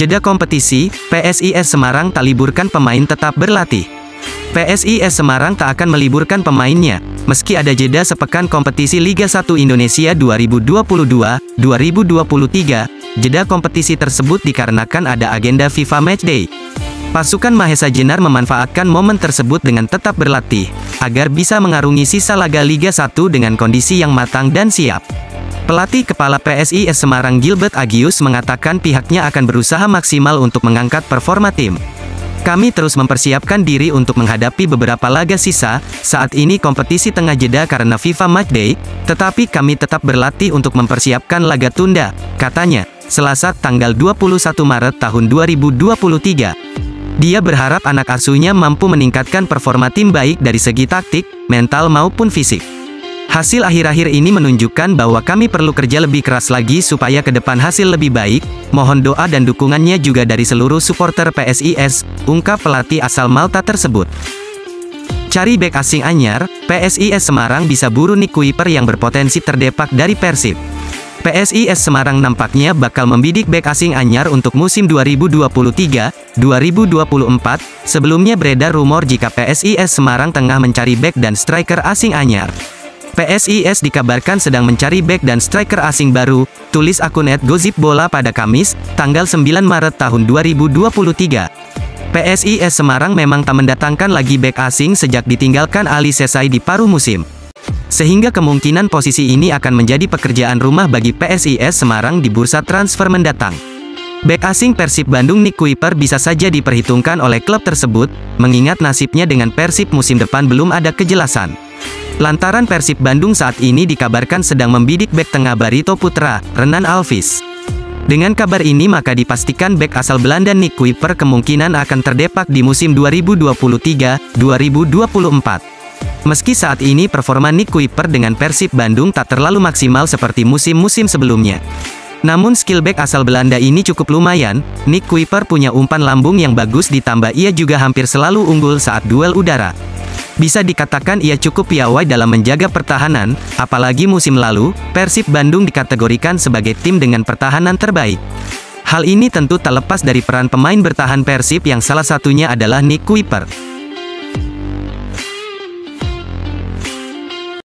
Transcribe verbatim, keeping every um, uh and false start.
Jeda kompetisi, P S I S Semarang tak liburkan pemain tetap berlatih. P S I S Semarang tak akan meliburkan pemainnya, meski ada jeda sepekan kompetisi Liga satu Indonesia dua ribu dua puluh dua dua ribu dua puluh tiga, jeda kompetisi tersebut dikarenakan ada agenda FIFA Matchday. Pasukan Mahesa Jenar memanfaatkan momen tersebut dengan tetap berlatih, agar bisa mengarungi sisa laga Liga satu dengan kondisi yang matang dan siap. Pelatih Kepala P S I S Semarang Gilbert Agius mengatakan pihaknya akan berusaha maksimal untuk mengangkat performa tim. Kami terus mempersiapkan diri untuk menghadapi beberapa laga sisa, saat ini kompetisi tengah jeda karena FIFA Matchday, tetapi kami tetap berlatih untuk mempersiapkan laga tunda, katanya, Selasa tanggal dua puluh satu Maret tahun dua ribu dua puluh tiga. Dia berharap anak asuhnya mampu meningkatkan performa tim baik dari segi taktik, mental maupun fisik. Hasil akhir-akhir ini menunjukkan bahwa kami perlu kerja lebih keras lagi supaya ke depan hasil lebih baik, mohon doa dan dukungannya juga dari seluruh supporter P S I S, ungkap pelatih asal Malta tersebut. Cari bek asing anyar, P S I S Semarang bisa buru Nick Kuiper yang berpotensi terdepak dari Persib. P S I S Semarang nampaknya bakal membidik bek asing anyar untuk musim dua ribu dua puluh tiga dua ribu dua puluh empat, sebelumnya beredar rumor jika P S I S Semarang tengah mencari bek dan striker asing anyar. P S I S dikabarkan sedang mencari bek dan striker asing baru, tulis akun et gosip bola pada Kamis, tanggal sembilan Maret tahun dua ribu dua puluh tiga. P S I S Semarang memang tak mendatangkan lagi bek asing sejak ditinggalkan Ali Sesai di paruh musim. Sehingga kemungkinan posisi ini akan menjadi pekerjaan rumah bagi P S I S Semarang di bursa transfer mendatang. Bek asing Persib Bandung Nick Kuiper bisa saja diperhitungkan oleh klub tersebut, mengingat nasibnya dengan Persib musim depan belum ada kejelasan. Lantaran Persib Bandung saat ini dikabarkan sedang membidik bek tengah Barito Putera, Renan Alfis. Dengan kabar ini maka dipastikan bek asal Belanda Nick Kuiper kemungkinan akan terdepak di musim dua ribu dua puluh tiga dua ribu dua puluh empat. Meski saat ini performa Nick Kuiper dengan Persib Bandung tak terlalu maksimal seperti musim-musim sebelumnya. Namun skill back asal Belanda ini cukup lumayan, Nick Kuiper punya umpan lambung yang bagus ditambah ia juga hampir selalu unggul saat duel udara. Bisa dikatakan ia cukup piawai dalam menjaga pertahanan, apalagi musim lalu, Persib Bandung dikategorikan sebagai tim dengan pertahanan terbaik. Hal ini tentu tak lepas dari peran pemain bertahan Persib yang salah satunya adalah Nick Kuiper.